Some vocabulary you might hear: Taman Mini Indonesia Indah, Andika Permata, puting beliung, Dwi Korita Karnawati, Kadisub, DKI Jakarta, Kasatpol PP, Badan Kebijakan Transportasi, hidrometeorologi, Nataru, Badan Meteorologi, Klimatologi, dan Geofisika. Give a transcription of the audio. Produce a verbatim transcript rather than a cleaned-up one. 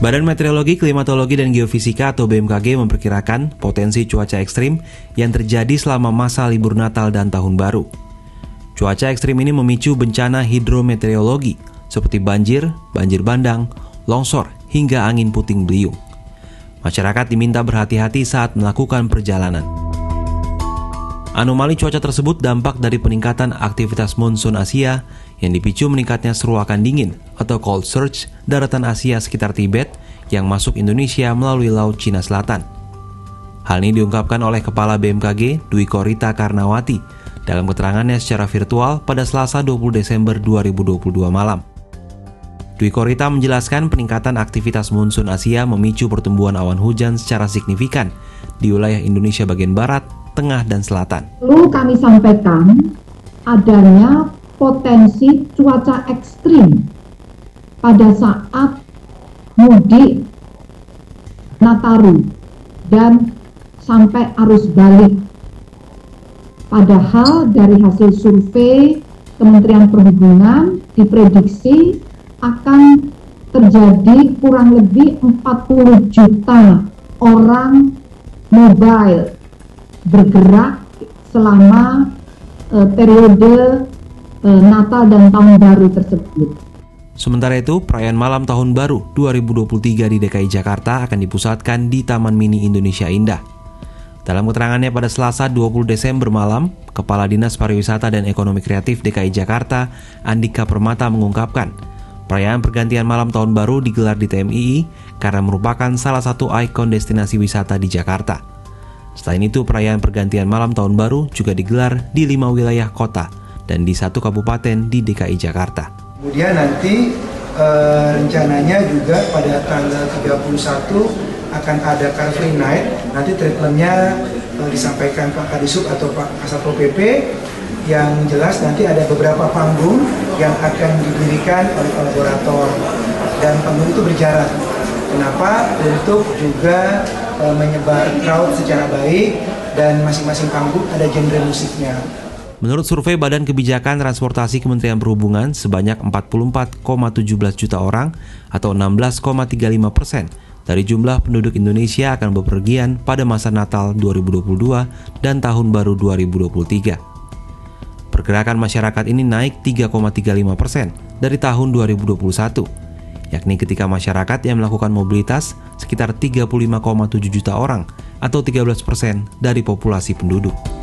Badan Meteorologi, Klimatologi, dan Geofisika atau B M K G memperkirakan potensi cuaca ekstrim yang terjadi selama masa libur Natal dan Tahun Baru. Cuaca ekstrim ini memicu bencana hidrometeorologi seperti banjir, banjir bandang, longsor, hingga angin puting beliung. Masyarakat diminta berhati-hati saat melakukan perjalanan. Anomali cuaca tersebut dampak dari peningkatan aktivitas monsun Asia yang dipicu meningkatnya seruakan dingin atau cold surge daratan Asia sekitar Tibet yang masuk Indonesia melalui Laut Cina Selatan. Hal ini diungkapkan oleh Kepala B M K G Dwi Korita Karnawati dalam keterangannya secara virtual pada Selasa dua puluh Desember dua ribu dua puluh dua malam. Dwi Korita menjelaskan peningkatan aktivitas monsun Asia memicu pertumbuhan awan hujan secara signifikan di wilayah Indonesia bagian barat, Tengah, dan Selatan. Perlu kami sampaikan adanya potensi cuaca ekstrim pada saat mudik Nataru dan sampai arus balik. Padahal dari hasil survei Kementerian Perhubungan diprediksi akan terjadi kurang lebih empat puluh juta orang mobile bergerak selama eh, periode eh, Natal dan Tahun Baru tersebut. Sementara itu, perayaan malam Tahun Baru dua ribu dua puluh tiga di D K I Jakarta akan dipusatkan di Taman Mini Indonesia Indah. Dalam keterangannya pada Selasa dua puluh Desember malam, Kepala Dinas Pariwisata dan Ekonomi Kreatif D K I Jakarta, Andika Permata mengungkapkan, perayaan pergantian malam Tahun Baru digelar di T M I I karena merupakan salah satu ikon destinasi wisata di Jakarta. Selain itu, perayaan pergantian malam Tahun Baru juga digelar di lima wilayah kota dan di satu kabupaten di D K I Jakarta. Kemudian nanti e, rencananya juga pada tanggal tiga puluh satu akan ada Car Free Night. Nanti treatmentnya e, disampaikan Pak Kadisub atau Pak Kasatpol P P. Yang jelas nanti ada beberapa panggung yang akan didirikan oleh kolaborator dan panggung itu berjarak. Kenapa? Untuk juga menyebar crowd secara baik dan masing-masing panggung ada genre musiknya. Menurut survei Badan Kebijakan Transportasi Kementerian Perhubungan, sebanyak empat puluh empat koma satu tujuh juta orang atau enam belas koma tiga lima persen dari jumlah penduduk Indonesia akan bepergian pada masa Natal dua ribu dua puluh dua dan Tahun Baru dua ribu dua puluh tiga. Pergerakan masyarakat ini naik tiga koma tiga lima persen dari tahun dua ribu dua puluh satu. Yakni ketika masyarakat yang melakukan mobilitas sekitar tiga puluh lima koma tujuh juta orang atau tiga belas persen dari populasi penduduk.